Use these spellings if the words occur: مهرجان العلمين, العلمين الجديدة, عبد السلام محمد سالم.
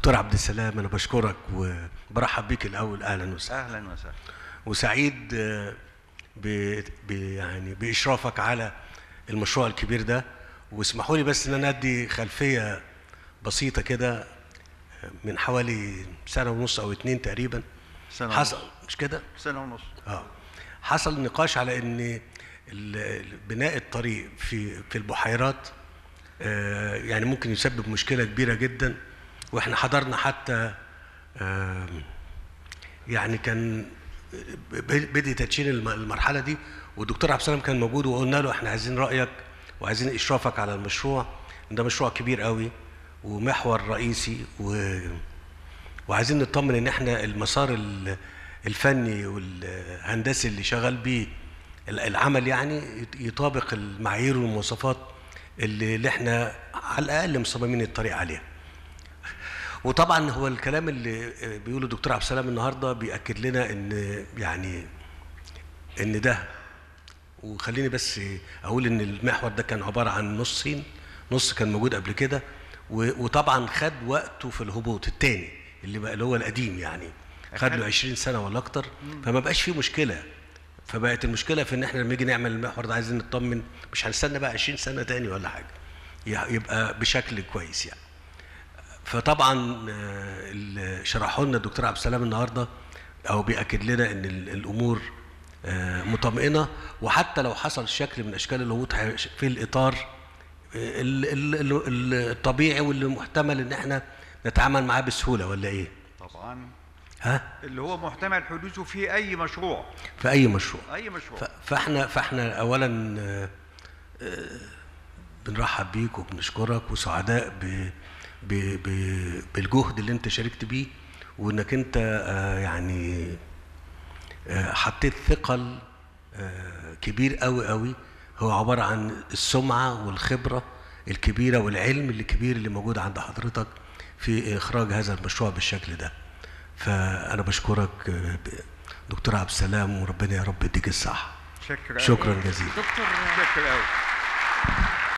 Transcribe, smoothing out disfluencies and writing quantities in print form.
دكتور عبد السلام، أنا بشكرك وبرحب بيك الأول. أهلا وسهلا. أهلا وسهلا. وسعيد يعني بإشرافك على المشروع الكبير ده. واسمحوا لي بس إن أنا أدي خلفية بسيطة كده. من حوالي سنة ونص أو اتنين تقريبا، سنة حصل ونص. مش كده؟ سنة ونص حصل نقاش على إن بناء الطريق في البحيرات يعني ممكن يسبب مشكلة كبيرة جدا. واحنا حضرنا حتى يعني كان بدي تدشين المرحلة دي، والدكتور عبد السلام كان موجود وقلنا له احنا عايزين رأيك وعايزين إشرافك على المشروع ده. مشروع كبير قوي ومحور رئيسي، وعايزين نطمن ان احنا المسار الفني والهندسي اللي شغال بيه العمل يعني يطابق المعايير والمواصفات اللي احنا على الاقل مصممين الطريق عليها. وطبعا هو الكلام اللي بيقوله الدكتور عبد السلام النهارده بيأكد لنا ان يعني ان ده، وخليني بس اقول ان المحور ده كان عباره عن نصين، نص كان موجود قبل كده وطبعا خد وقته في الهبوط الثاني اللي هو القديم، يعني خد له 20 سنه ولا اكتر، فما بقاش فيه مشكله. فبقت المشكله في ان احنا لما نيجي نعمل المحور ده عايزين نطمن مش هنستنى بقى 20 سنه ثاني ولا حاجه، يبقى بشكل كويس يعني. فطبعا شرحوا لنا الدكتور عبد السلام النهارده او بيأكد لنا ان الامور مطمئنه، وحتى لو حصل شكل من اشكال الهبوط في الاطار الطبيعي واللي محتمل ان احنا نتعامل معاه بسهوله، ولا ايه؟ طبعا اللي هو محتمل حدوثه في اي مشروع، في اي مشروع، اي مشروع. فاحنا اولا بنرحب بيك وبنشكرك وسعداء بالجهد اللي انت شاركت بيه، وانك انت يعني حطيت ثقل كبير قوي قوي، هو عباره عن السمعه والخبره الكبيره والعلم الكبير اللي موجود عند حضرتك في اخراج هذا المشروع بالشكل ده. فانا بشكرك دكتور عبد السلام، وربنا يا رب يديك الصحه. شكرا جزيلا دكتور. شكرا قوي.